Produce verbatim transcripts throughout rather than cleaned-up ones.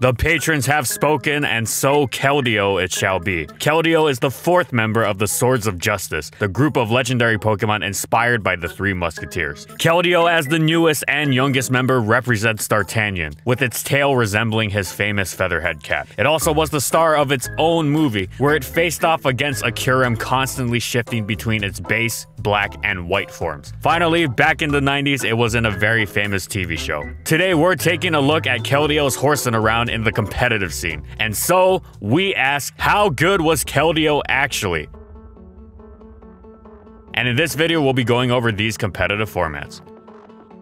The patrons have spoken, and so Keldeo it shall be. Keldeo is the fourth member of the Swords of Justice, the group of legendary Pokemon inspired by the Three Musketeers. Keldeo, as the newest and youngest member, represents Startanian, with its tail resembling his famous featherhead cap. It also was the star of its own movie, where it faced off against a Kyurem, constantly shifting between its base, black, and white forms. Finally, back in the nineties, it was in a very famous T V show. Today, we're taking a look at Keldeo's horsing around in the competitive scene. And so, we ask, how good was Keldeo actually? And in this video, we'll be going over these competitive formats.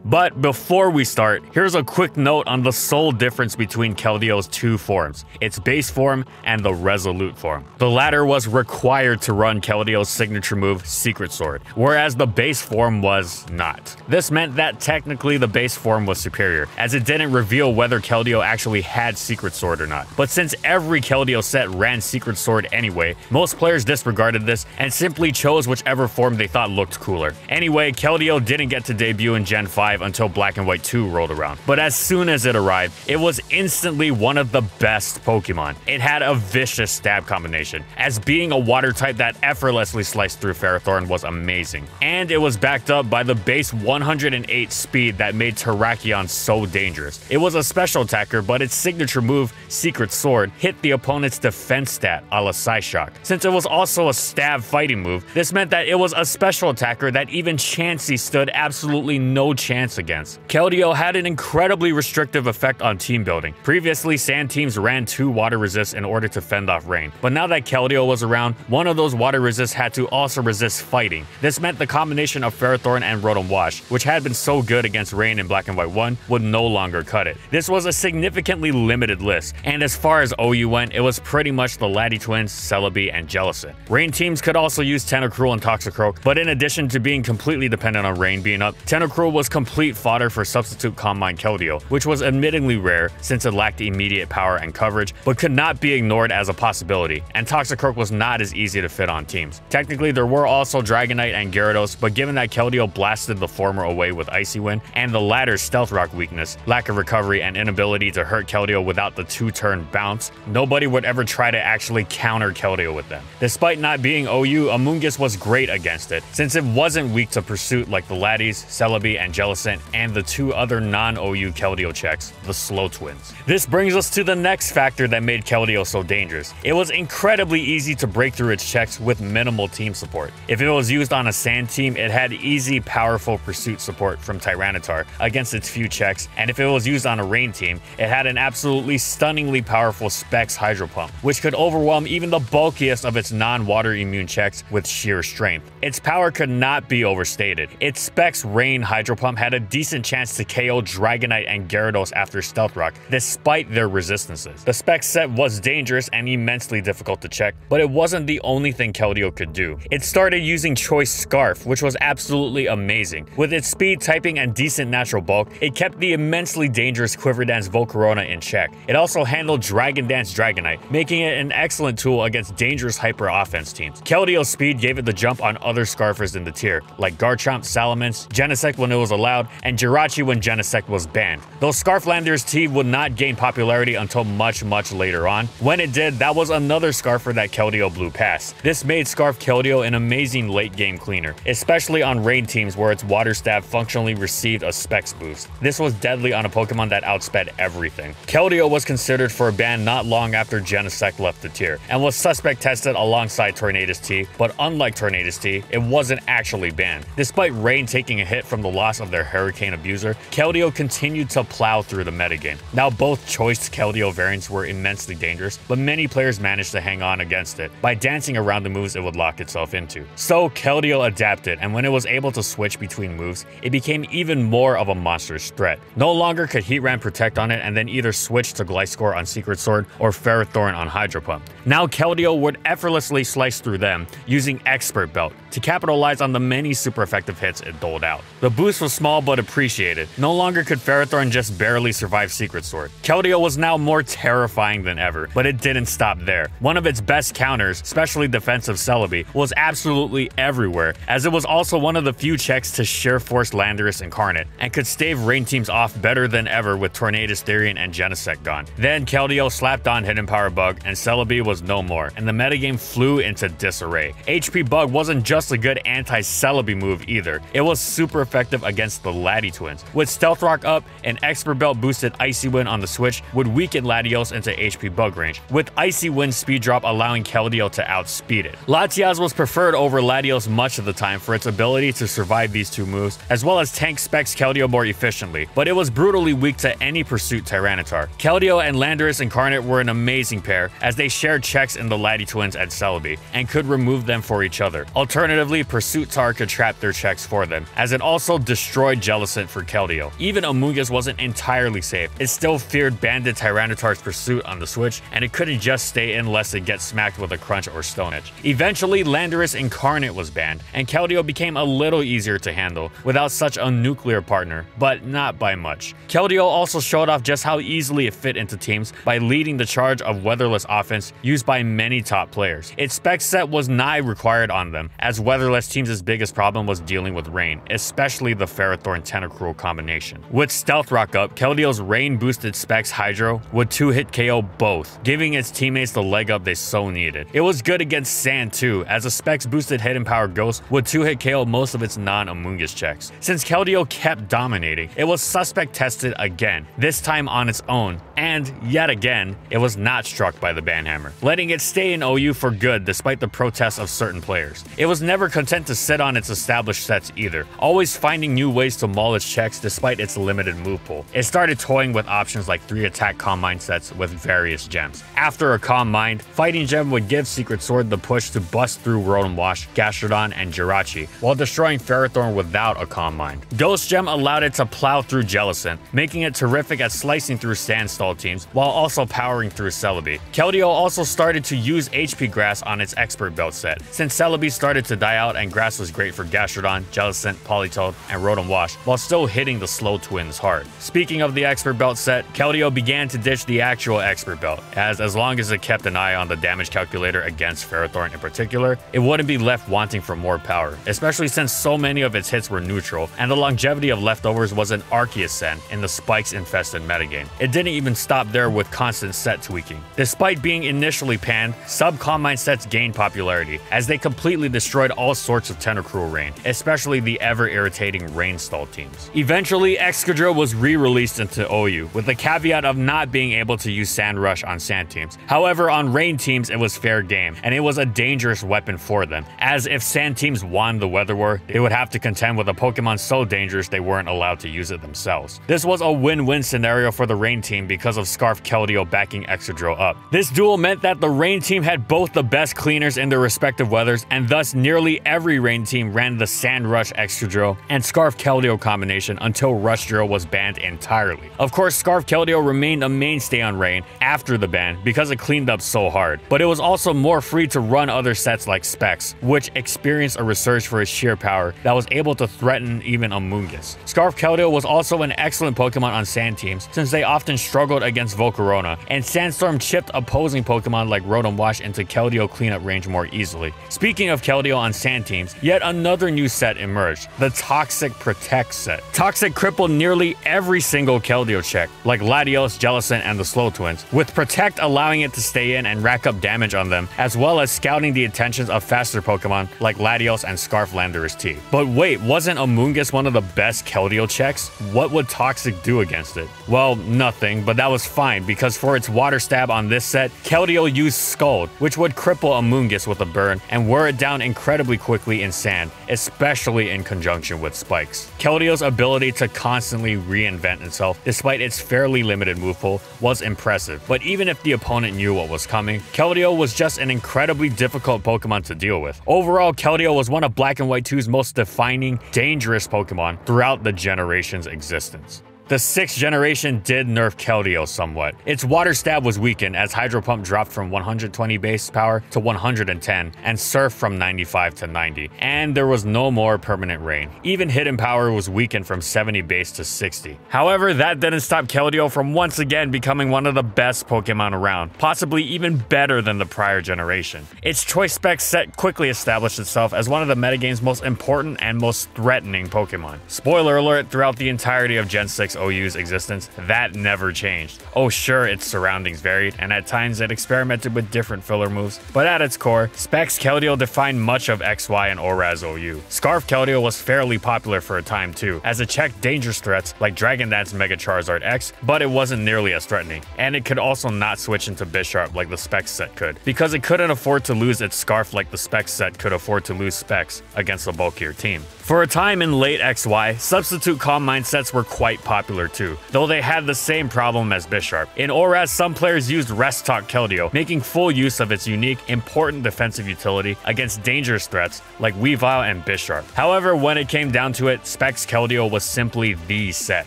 But before we start, here's a quick note on the sole difference between Keldeo's two forms, its base form and the resolute form. The latter was required to run Keldeo's signature move, Secret Sword, whereas the base form was not. This meant that technically the base form was superior, as it didn't reveal whether Keldeo actually had Secret Sword or not. But since every Keldeo set ran Secret Sword anyway, most players disregarded this and simply chose whichever form they thought looked cooler. Anyway, Keldeo didn't get to debut in Gen five until Black and White two rolled around, but as soon as it arrived, it was instantly one of the best Pokemon. It had a vicious stab combination, as being a water type that effortlessly sliced through Ferrothorn was amazing, and it was backed up by the base one hundred eight speed that made Terrakion so dangerous. It was a special attacker, but its signature move, Secret Sword, hit the opponent's defense stat, a la Psyshock. Since it was also a stab fighting move, this meant that it was a special attacker that even Chansey stood absolutely no chance against. Keldeo had an incredibly restrictive effect on team building. Previously, sand teams ran two water resists in order to fend off rain, but now that Keldeo was around, one of those water resists had to also resist fighting. This meant the combination of Ferrothorn and Rotom Wash, which had been so good against rain in Black and White one, would no longer cut it. This was a significantly limited list, and as far as O U went, it was pretty much the Lati twins, Celebi, and Jellicent. Rain teams could also use Tentacruel and Toxicroak, but in addition to being completely dependent on rain being up, Tentacruel was completely complete fodder for substitute Calm Mind Keldeo, which was admittedly rare since it lacked immediate power and coverage, but could not be ignored as a possibility, and Toxicroak was not as easy to fit on teams. Technically, there were also Dragonite and Gyarados, but given that Keldeo blasted the former away with Icy Wind, and the latter's Stealth Rock weakness, lack of recovery, and inability to hurt Keldeo without the two-turn bounce, nobody would ever try to actually counter Keldeo with them. Despite not being O U, Amoonguss was great against it, since it wasn't weak to Pursuit like the Latis, Celebi, and Jellicent, and the two other non-O U Keldeo checks, the Slow Twins. This brings us to the next factor that made Keldeo so dangerous. It was incredibly easy to break through its checks with minimal team support. If it was used on a sand team, it had easy, powerful Pursuit support from Tyranitar against its few checks, and if it was used on a rain team, it had an absolutely stunningly powerful Specs Hydro Pump, which could overwhelm even the bulkiest of its non-water immune checks with sheer strength. Its power could not be overstated. Its Specs Rain Hydro Pump had had a decent chance to K O Dragonite and Gyarados after Stealth Rock, despite their resistances. The Specs set was dangerous and immensely difficult to check, but it wasn't the only thing Keldeo could do. It started using Choice Scarf, which was absolutely amazing. With its speed, typing, and decent natural bulk, it kept the immensely dangerous Quiver Dance Volcarona in check. It also handled Dragon Dance Dragonite, making it an excellent tool against dangerous hyper offense teams. Keldeo's speed gave it the jump on other Scarfers in the tier, like Garchomp, Salamence, Genesect when it was allowed, and Jirachi when Genesect was banned. Though Scarf Landorus T would not gain popularity until much, much later on. When it did, that was another Scarfer that Keldeo blew past. This made Scarf Keldeo an amazing late-game cleaner, especially on rain teams where its Water Stab functionally received a Specs boost. This was deadly on a Pokemon that outsped everything. Keldeo was considered for a ban not long after Genesect left the tier, and was suspect tested alongside Tornadus T, but unlike Tornadus T, it wasn't actually banned. Despite rain taking a hit from the loss of their Hurricane abuser, Keldeo continued to plow through the metagame. Now, both choice Keldeo variants were immensely dangerous, but many players managed to hang on against it by dancing around the moves it would lock itself into. So Keldeo adapted, and when it was able to switch between moves, it became even more of a monstrous threat. No longer could Heatran Protect on it and then either switch to Gliscor on Secret Sword or Ferrothorn on Hydro Pump. Now Keldeo would effortlessly slice through them using Expert Belt, to capitalize on the many super effective hits it doled out. The boost was small but appreciated. No longer could Ferrothorn just barely survive Secret Sword. Keldeo was now more terrifying than ever, but it didn't stop there. One of its best counters, especially defensive Celebi, was absolutely everywhere, as it was also one of the few checks to sheer force Landorus Incarnate, and could stave rain teams off better than ever with Tornadus T and Genesect gone. Then Keldeo slapped on Hidden Power Bug, and Celebi was no more, and the metagame flew into disarray. H P Bug wasn't just a good anti-Celebi move either, it was super effective against the Lati twins. With Stealth Rock up, an Expert Belt boosted Icy Wind on the Switch would weaken Latios into H P Bug range, with Icy Wind speed drop allowing Keldeo to outspeed it. Latios was preferred over Latios much of the time for its ability to survive these two moves, as well as tank Specs Keldeo more efficiently, but it was brutally weak to any Pursuit Tyranitar. Keldeo and Landorus Incarnate were an amazing pair, as they shared checks in the Lati twins and Celebi, and could remove them for each other. Alternatively, Pursuit Tar could trap their checks for them, as it also destroyed Jellicent for Keldeo. Even Amoonguss wasn't entirely safe, it still feared banded Tyranitar's Pursuit on the Switch, and it couldn't just stay in lest it gets smacked with a Crunch or Stone Edge. Eventually, Landorus Incarnate was banned, and Keldeo became a little easier to handle without such a nuclear partner, but not by much. Keldeo also showed off just how easily it fit into teams by leading the charge of weatherless offense used by many top players. Its spec set was nigh required on them, as weatherless teams' biggest problem was dealing with rain, especially the Ferrothorn Tentacruel combination. With Stealth Rock up, Keldeo's rain boosted Specs Hydro would two-hit K O both, giving its teammates the leg up they so needed. It was good against Sand too, as a Specs boosted Hidden Power Ghost would two-hit K O most of its non-Amoonguss checks. Since Keldeo kept dominating, it was suspect tested again, this time on its own, and yet again, it was not struck by the banhammer, letting it stay in O U for good despite the protests of certain players. It was never content to sit on its established sets either, always finding new ways to maul its checks despite its limited move pool. It started toying with options like three attack Calm Mind sets with various gems. After a Calm Mind, Fighting Gem would give Secret Sword the push to bust through Rotom Wash, Gastrodon, and Jirachi, while destroying Ferrothorn without a Calm Mind. Ghost Gem allowed it to plow through Jellicent, making it terrific at slicing through Sandstall teams while also powering through Celebi. Keldeo also started to use H P Grass on its Expert Belt set, since Celebi started to die out and Grass was great for Gastrodon, Jellicent, Politoed, and Rotom Wash, while still hitting the slow twins hard. Speaking of the Expert Belt set, Keldeo began to ditch the actual Expert Belt, as as long as it kept an eye on the damage calculator against Ferrothorn in particular, it wouldn't be left wanting for more power, especially since so many of its hits were neutral, and the longevity of leftovers was an Arceus send in the Spikes-infested metagame. It didn't even stop there with constant set tweaking. Despite being initially panned, sub-Calm Mind sets gained popularity, as they completely destroyed all sorts of Tentacruel rain, especially the ever-irritating Rainstall teams. Eventually, Excadrill was re-released into O U, with the caveat of not being able to use Sand Rush on Sand teams. However, on Rain teams, it was fair game, and it was a dangerous weapon for them, as if Sand teams won the Weather War, they would have to contend with a Pokemon so dangerous they weren't allowed to use it themselves. This was a win-win scenario for the Rain team because of Scarf Keldeo backing Excadrill up. This duel meant that the Rain team had both the best cleaners in their respective weathers, and thus nearly every Rain team ran the Sand Rush Excadrill and Scarf Keldeo combination until Rush Drill was banned entirely. Of course, Scarf Keldeo remained a mainstay on Rain after the ban because it cleaned up so hard, but it was also more free to run other sets like Specs, which experienced a resurge for its sheer power that was able to threaten even Amoonguss. Scarf Keldeo was also an excellent Pokemon on Sand teams, since they often struggled against Volcarona, and Sandstorm chipped opposing Pokemon like Rotom Wash into Keldeo cleanup range more easily. Speaking of Keldeo on Sand teams, yet another new set emerged, the Toxic Protect set. Toxic crippled nearly every single Keldeo check, like Latios, Jellicent, and the Slow Twins, with Protect allowing it to stay in and rack up damage on them, as well as scouting the attentions of faster Pokemon like Latios and Scarf Landorus T. But wait, wasn't Amoonguss one of the best Keldeo checks? What would Toxic do against it? Well, nothing, but that was fine because for its Water Stab on this set, Keldeo used Scald, which would cripple Amoonguss with a burn and wear it down incredibly quickly in Sand, especially in conjunction with Spikes. Keldeo's ability to constantly reinvent itself, despite its fairly limited move pool, was impressive, but even if the opponent knew what was coming, Keldeo was just an incredibly difficult Pokemon to deal with. Overall, Keldeo was one of Black and White two's most defining, dangerous Pokemon throughout the generation's existence. The sixth generation did nerf Keldeo somewhat. Its Water Stab was weakened as Hydro Pump dropped from one hundred twenty base power to one hundred ten and Surf from ninety-five to ninety, and there was no more permanent rain. Even Hidden Power was weakened from seventy base to sixty. However, that didn't stop Keldeo from once again becoming one of the best Pokemon around, possibly even better than the prior generation. Its Choice Specs set quickly established itself as one of the metagame's most important and most threatening Pokemon. Spoiler alert, throughout the entirety of Gen six O U's existence, that never changed. Oh sure, its surroundings varied, and at times it experimented with different filler moves, but at its core, Specs Keldeo defined much of X Y and Oras O U. Scarf Keldeo was fairly popular for a time too, as it checked dangerous threats like Dragon Dance Mega Charizard X, but it wasn't nearly as threatening, and it could also not switch into Bisharp like the Specs set could, because it couldn't afford to lose its Scarf like the Specs set could afford to lose Specs against a bulkier team. For a time in late X Y, Substitute Calm Mind sets were quite popular too, though they had the same problem as Bisharp. In Oras, some players used Rest Talk Keldeo, making full use of its unique, important defensive utility against dangerous threats like Weavile and Bisharp. However, when it came down to it, Specs Keldeo was simply the set.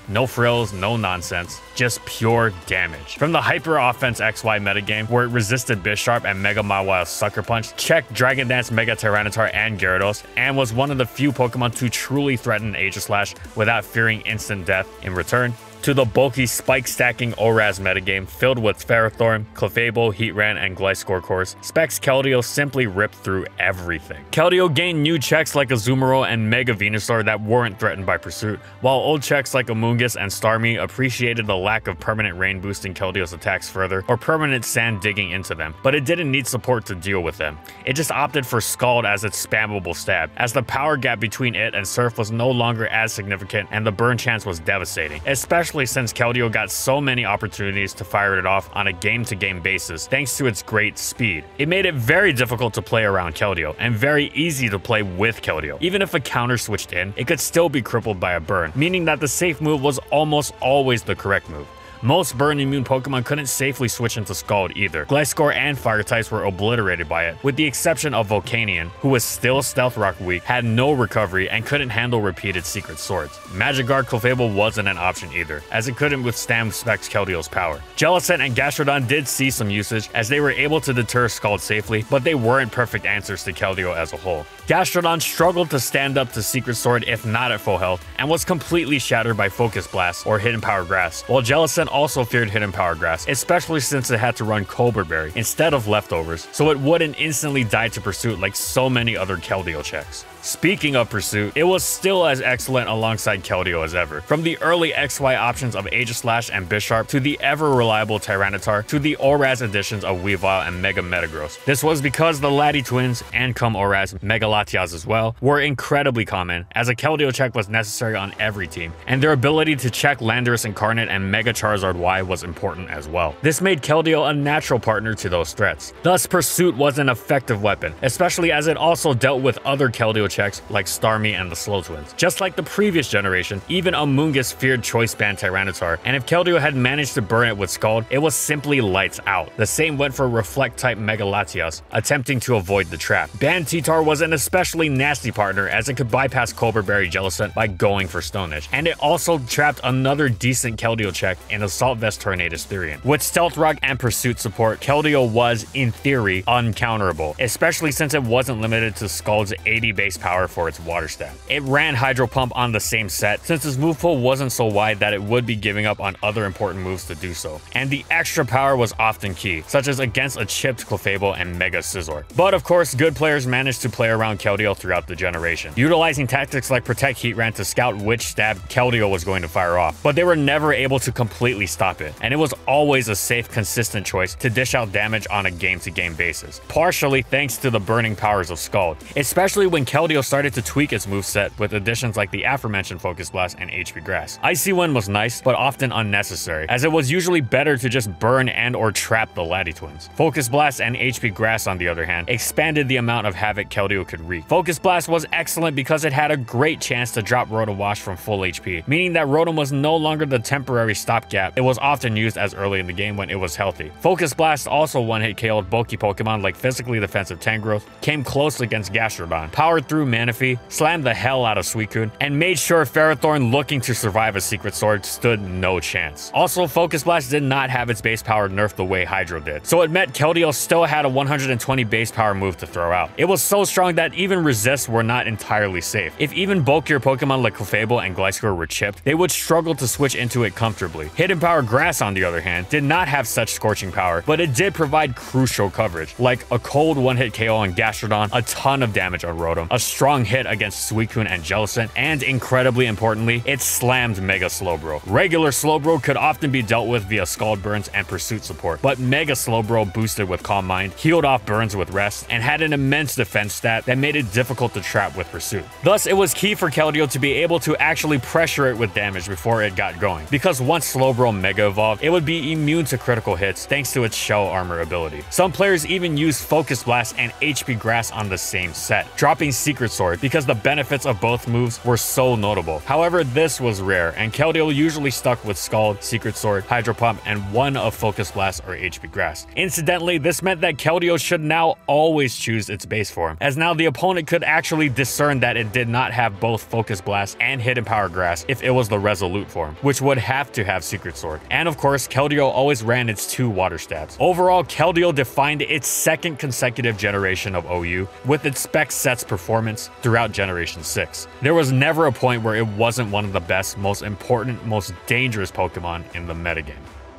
No frills, no nonsense, just pure damage. From the Hyper Offense X Y metagame, where it resisted Bisharp and Mega Mawile's Sucker Punch, checked Dragon Dance Mega Tyranitar and Gyarados, and was one of the few Pokemon to truly threaten Aegislash without fearing instant death in return, to the bulky spike-stacking Oras metagame filled with Ferrothorn, Clefable, Heatran, and Gliscor cores, Specs Keldeo simply ripped through everything. Keldeo gained new checks like Azumarill and Mega Venusaur that weren't threatened by Pursuit, while old checks like Amoonguss and Starmie appreciated the lack of permanent rain boosting Keldeo's attacks further or permanent sand digging into them, but it didn't need support to deal with them. It just opted for Scald as its spammable stab, as the power gap between it and Surf was no longer as significant and the burn chance was devastating, especially since Keldeo got so many opportunities to fire it off on a game-to-game basis thanks to its great speed. It made it very difficult to play around Keldeo, and very easy to play with Keldeo. Even if a counter switched in, it could still be crippled by a burn, meaning that the safe move was almost always the correct move. Most burn-immune Pokemon couldn't safely switch into Scald either. Gliscor and Fire types were obliterated by it, with the exception of Volcanion, who was still Stealth Rock weak, had no recovery, and couldn't handle repeated Secret Swords. Magikarp Clefable wasn't an option either, as it couldn't withstand Specs Keldeo's power. Jellicent and Gastrodon did see some usage, as they were able to deter Scald safely, but they weren't perfect answers to Keldeo as a whole. Gastrodon struggled to stand up to Secret Sword if not at full health, and was completely shattered by Focus Blast or Hidden Power Grass, while Jellicent also feared Hidden Power Grass, especially since it had to run Cobra Berry instead of Leftovers, so it wouldn't instantly die to Pursuit like so many other Keldeo checks. Speaking of Pursuit, it was still as excellent alongside Keldeo as ever. From the early X Y options of Aegislash and Bisharp, to the ever-reliable Tyranitar, to the Oras editions of Weavile and Mega Metagross. This was because the Lati twins, and come Oras, Mega Latios as well, were incredibly common, as a Keldeo check was necessary on every team, and their ability to check Landorus Incarnate and Mega Charizard Y was important as well. This made Keldeo a natural partner to those threats. Thus, Pursuit was an effective weapon, especially as it also dealt with other Keldeo checks like Starmie and the Slow Twins. Just like the previous generation, even Amoonguss feared Choice Band Tyranitar, and if Keldeo had managed to burn it with Scald, it was simply lights out. The same went for Reflect-type Mega Latios, attempting to avoid the trap. Band T-Tar was an especially nasty partner, as it could bypass Cobra Berry Jellicent by going for Stone Edge, and it also trapped another decent Keldeo check in Assault Vest Tornadus Therian. With Stealth Rock and Pursuit support, Keldeo was, in theory, uncounterable, especially since it wasn't limited to Scald's eighty base power for its Water Stab. It ran Hydro Pump on the same set, since its move pool wasn't so wide that it would be giving up on other important moves to do so, and the extra power was often key, such as against a chipped Clefable and Mega Scizor. But of course, good players managed to play around Keldeo throughout the generation, utilizing tactics like Protect Heatran to scout which stab Keldeo was going to fire off, but they were never able to completely completely stop it, and it was always a safe, consistent choice to dish out damage on a game-to-game basis, partially thanks to the burning powers of Scald, especially when Keldeo started to tweak its moveset with additions like the aforementioned Focus Blast and H P Grass. Icy Wind was nice, but often unnecessary, as it was usually better to just burn and or trap the Lati twins. Focus Blast and H P Grass, on the other hand, expanded the amount of havoc Keldeo could wreak. Focus Blast was excellent because it had a great chance to drop Rotom Wash from full H P, meaning that Rotom was no longer the temporary stopgap gap it was often used as early in the game when it was healthy. Focus Blast also one-hit K O'd bulky Pokemon like physically defensive Tangrowth, came close against Gastrodon, powered through through Manaphy, slammed the hell out of Suicune, and made sure Ferrothorn, looking to survive a Secret Sword, stood no chance. Also, Focus Blast did not have its base power nerfed the way Hydro did, so it meant Keldeo still had a one hundred twenty base power move to throw out. It was so strong that even resists were not entirely safe. If even bulkier Pokemon like Clefable and Gliscor were chipped, they would struggle to switch into it comfortably. Hidden Power Grass, on the other hand, did not have such scorching power, but it did provide crucial coverage, like a cold one-hit K O on Gastrodon, a ton of damage on Rotom, a strong hit against Suicune and Jellicent, and incredibly importantly, it slammed Mega Slowbro. Regular Slowbro could often be dealt with via Scald burns and Pursuit support, but Mega Slowbro boosted with Calm Mind, healed off burns with Rest, and had an immense defense stat that made it difficult to trap with Pursuit. Thus, it was key for Keldeo to be able to actually pressure it with damage before it got going, because once Slowbro Mega Evolved, it would be immune to critical hits thanks to its Shell Armor ability. Some players even used Focus Blast and H P Grass on the same set, dropping Secret Sword because the benefits of both moves were so notable. However, this was rare, and Keldeo usually stuck with Scald, Secret Sword, Hydro Pump, and one of Focus Blast or H P Grass. Incidentally, this meant that Keldeo should now always choose its base form, as now the opponent could actually discern that it did not have both Focus Blast and Hidden Power Grass if it was the Resolute form, which would have to have Secret Sword. And of course, Keldeo always ran its two Water Stabs. Overall, Keldeo defined its second consecutive generation of O U with its Specs sets performance throughout Generation six. There was never a point where it wasn't one of the best, most important, most dangerous Pokemon in the metagame.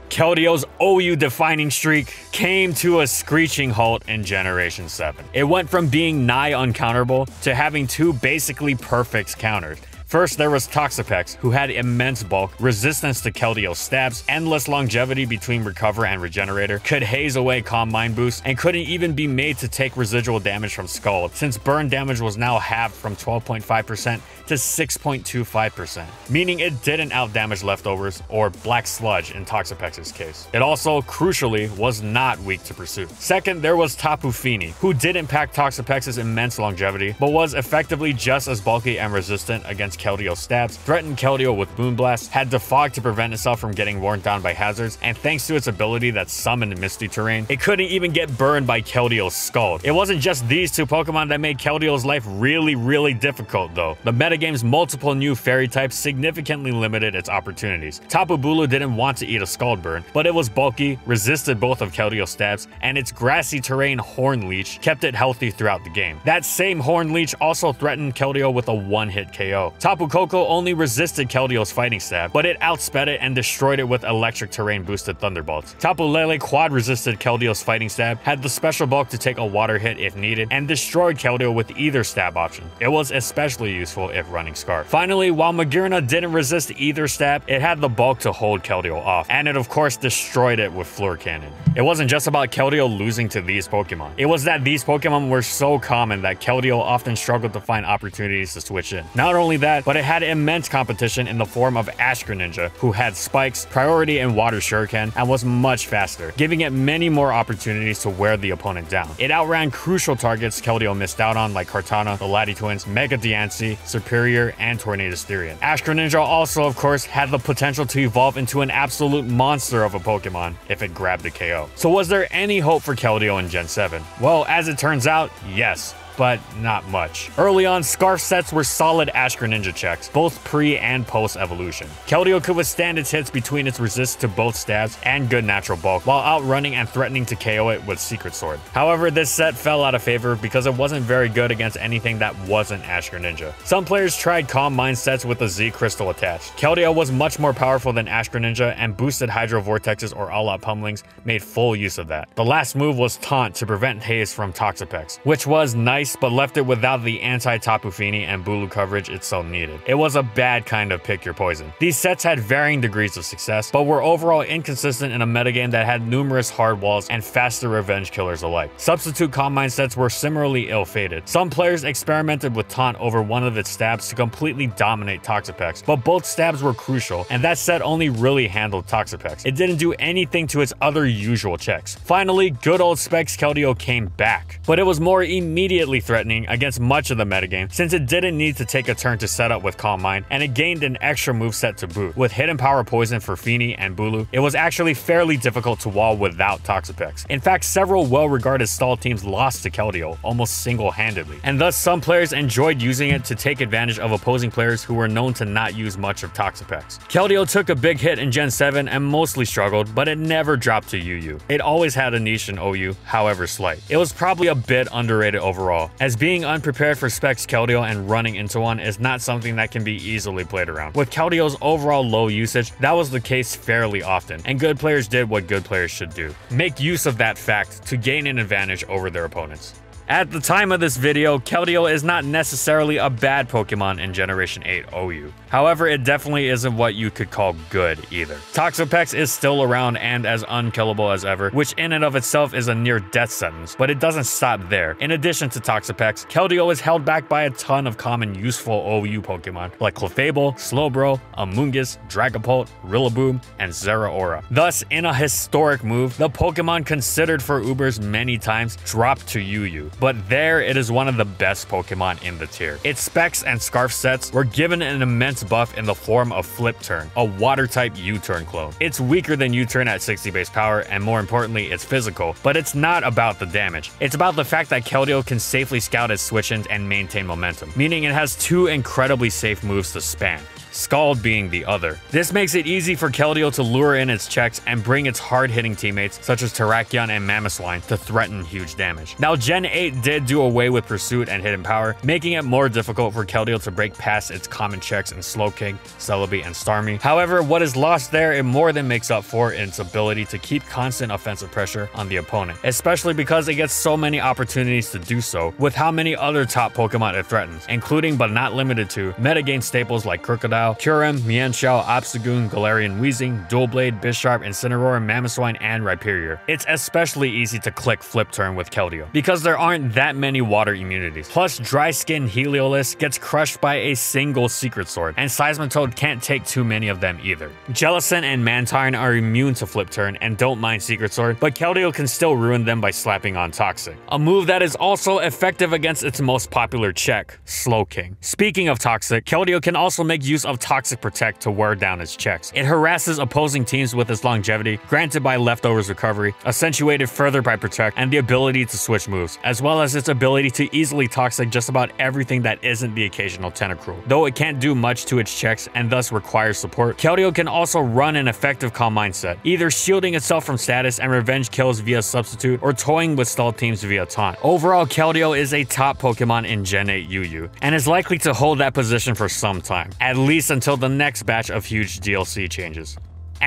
Keldeo's O U defining streak came to a screeching halt in Generation seven. It went from being nigh uncounterable to having two basically perfect counters. First, there was Toxapex, who had immense bulk, resistance to Keldeo's stabs, endless longevity between Recover and Regenerator, could haze away Calm Mind boost, and couldn't even be made to take residual damage from Scald, since burn damage was now halved from twelve point five percent to six point two five percent, meaning it didn't outdamage Leftovers or Black Sludge in Toxapex's case. It also, crucially, was not weak to Pursuit. Second, there was Tapu Fini, who did impact Toxapex's immense longevity, but was effectively just as bulky and resistant against Keldeo's stabs, threatened Keldeo with Moonblast, had Defog to prevent itself from getting worn down by hazards, and thanks to its ability that summoned Misty Terrain, it couldn't even get burned by Keldeo's Scald. It wasn't just these two Pokemon that made Keldeo's life really, really difficult, though. The metagame's multiple new fairy types significantly limited its opportunities. Tapu Bulu didn't want to eat a Scald burn, but it was bulky, resisted both of Keldeo's stabs, and its grassy terrain Horn Leech kept it healthy throughout the game. That same Horn Leech also threatened Keldeo with a one-hit K O. Tapu Koko only resisted Keldeo's fighting stab, but it outsped it and destroyed it with electric terrain boosted Thunderbolts. Tapu Lele quad resisted Keldeo's fighting stab, had the special bulk to take a water hit if needed, and destroyed Keldeo with either stab option. It was especially useful if running Scarf. Finally, while Magirna didn't resist either stab, it had the bulk to hold Keldeo off, and it of course destroyed it with Fleur Cannon. It wasn't just about Keldeo losing to these Pokemon. It was that these Pokemon were so common that Keldeo often struggled to find opportunities to switch in. Not only that, but it had immense competition in the form of Ash Greninja, who had Spikes, Priority, and Water Shuriken, and was much faster, giving it many more opportunities to wear the opponent down. It outran crucial targets Keldeo missed out on, like Kartana, the Lati twins, Mega Diancie, Superior, and Tornadus Therian. Ash Greninja also, of course, had the potential to evolve into an absolute monster of a Pokemon if it grabbed a K O. So was there any hope for Keldeo in Gen seven? Well, as it turns out, yes. But not much. Early on, Scarf sets were solid Ash Greninja checks, both pre and post evolution. Keldeo could withstand its hits between its resist to both stabs and good natural bulk, while outrunning and threatening to K O it with Secret Sword. However, this set fell out of favor because it wasn't very good against anything that wasn't Ash Greninja. Some players tried Calm Mind sets with a Z Crystal attached. Keldeo was much more powerful than Ash Greninja, and boosted Hydro Vortexes or All Out Pummelings made full use of that. The last move was Taunt to prevent haze from Toxapex, which was nice, but left it without the anti-Tapu Fini and Bulu coverage it so needed. It was a bad kind of pick your poison. These sets had varying degrees of success, but were overall inconsistent in a metagame that had numerous hard walls and faster revenge killers alike. Substitute Calm Mind sets were similarly ill-fated. Some players experimented with Taunt over one of its stabs to completely dominate Toxapex, but both stabs were crucial, and that set only really handled Toxapex. It didn't do anything to its other usual checks. Finally, good old Specs Keldeo came back, but it was more immediately immediately threatening against much of the metagame since it didn't need to take a turn to set up with Calm Mind, and it gained an extra moveset to boot. With Hidden Power Poison for Feeny and Bulu, it was actually fairly difficult to wall without Toxapex. In fact, several well-regarded stall teams lost to Keldeo almost single-handedly, and thus some players enjoyed using it to take advantage of opposing players who were known to not use much of Toxapex. Keldeo took a big hit in Gen seven and mostly struggled, but it never dropped to U U. It always had a niche in O U, however slight. It was probably a bit underrated overall, as being unprepared for Specs Keldeo and running into one is not something that can be easily played around. With Keldeo's overall low usage, that was the case fairly often, and good players did what good players should do. Make use of that fact to gain an advantage over their opponents. At the time of this video, Keldeo is not necessarily a bad Pokemon in Generation eight O U. However, it definitely isn't what you could call good either. Toxapex is still around and as unkillable as ever, which in and of itself is a near death sentence, but it doesn't stop there. In addition to Toxapex, Keldeo is held back by a ton of common useful O U Pokemon like Clefable, Slowbro, Amoonguss, Dragapult, Rillaboom, and Zeraora. Thus, in a historic move, the Pokemon considered for Ubers many times dropped to U U. But there, it is one of the best Pokemon in the tier. Its Specs and Scarf sets were given an immense buff in the form of Flip Turn, a Water-type U-Turn clone. It's weaker than U-Turn at sixty base power, and more importantly, it's physical, but it's not about the damage. It's about the fact that Keldeo can safely scout its switch-ins and maintain momentum, meaning it has two incredibly safe moves to spam, Scald being the other. This makes it easy for Keldeo to lure in its checks and bring its hard-hitting teammates, such as Terrakion and Mamoswine, to threaten huge damage. Now, Gen eight did do away with Pursuit and Hidden Power, making it more difficult for Keldeo to break past its common checks in Slowking, Celebi, and Starmie. However, what is lost there, it more than makes up for in its ability to keep constant offensive pressure on the opponent, especially because it gets so many opportunities to do so with how many other top Pokemon it threatens, including but not limited to metagame staples like Crocodile, Kyurem, Mienshao, Obstagoon, Galarian Weezing, Dual Blade, Bisharp, Incineroar, Mamoswine, and Rhyperior. It's especially easy to click Flip Turn with Keldeo because there aren't that many water immunities. Plus, Dry Skin Heliolus gets crushed by a single Secret Sword, and Seismitoad can't take too many of them either. Jellicent and Mantarn are immune to Flip Turn and don't mind Secret Sword, but Keldeo can still ruin them by slapping on Toxic, a move that is also effective against its most popular check, Slowking. Speaking of Toxic, Keldeo can also make use of Of Toxic Protect to wear down its checks. It harasses opposing teams with its longevity, granted by Leftovers Recovery, accentuated further by Protect, and the ability to switch moves, as well as its ability to easily Toxic just about everything that isn't the occasional Tentacruel. Though it can't do much to its checks and thus requires support, Keldeo can also run an effective Calm Mindset, either shielding itself from status and revenge kills via Substitute or toying with stalled teams via Taunt. Overall, Keldeo is a top Pokemon in Gen eight U U, and is likely to hold that position for some time, at least until the next batch of huge D L C changes.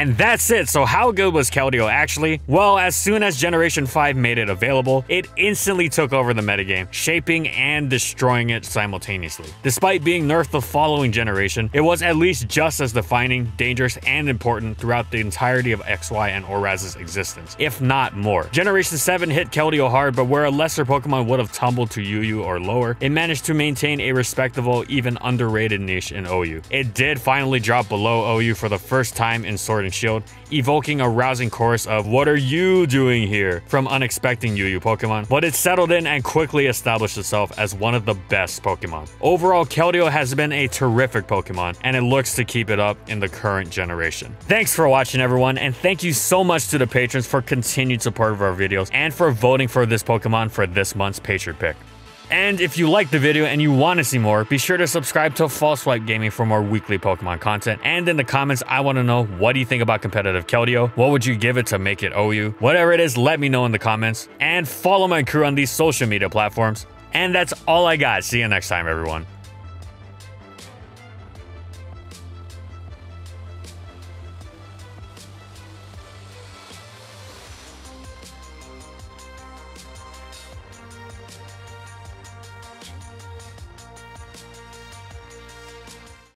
And that's it. So how good was Keldeo actually? Well, as soon as Generation five made it available, it instantly took over the metagame, shaping and destroying it simultaneously. Despite being nerfed the following generation, it was at least just as defining, dangerous, and important throughout the entirety of X Y and Oraz's existence, if not more. Generation seven hit Keldeo hard, but where a lesser Pokemon would have tumbled to U U or lower, it managed to maintain a respectable, even underrated niche in O U. It did finally drop below O U for the first time in Sword and Shield, evoking a rousing chorus of "What are you doing here?" from unexpecting U U Pokemon, but it settled in and quickly established itself as one of the best Pokemon. Overall, Keldeo has been a terrific Pokemon, and it looks to keep it up in the current generation. Thanks for watching, everyone, and thank you so much to the patrons for continued support of our videos and for voting for this Pokemon for this month's patron pick. And if you liked the video and you want to see more, be sure to subscribe to FallSwipe Gaming for more weekly Pokemon content. And in the comments, I want to know, what do you think about competitive Keldeo? What would you give it to make it O U? Whatever it is, let me know in the comments. And follow my crew on these social media platforms. And that's all I got. See you next time, everyone.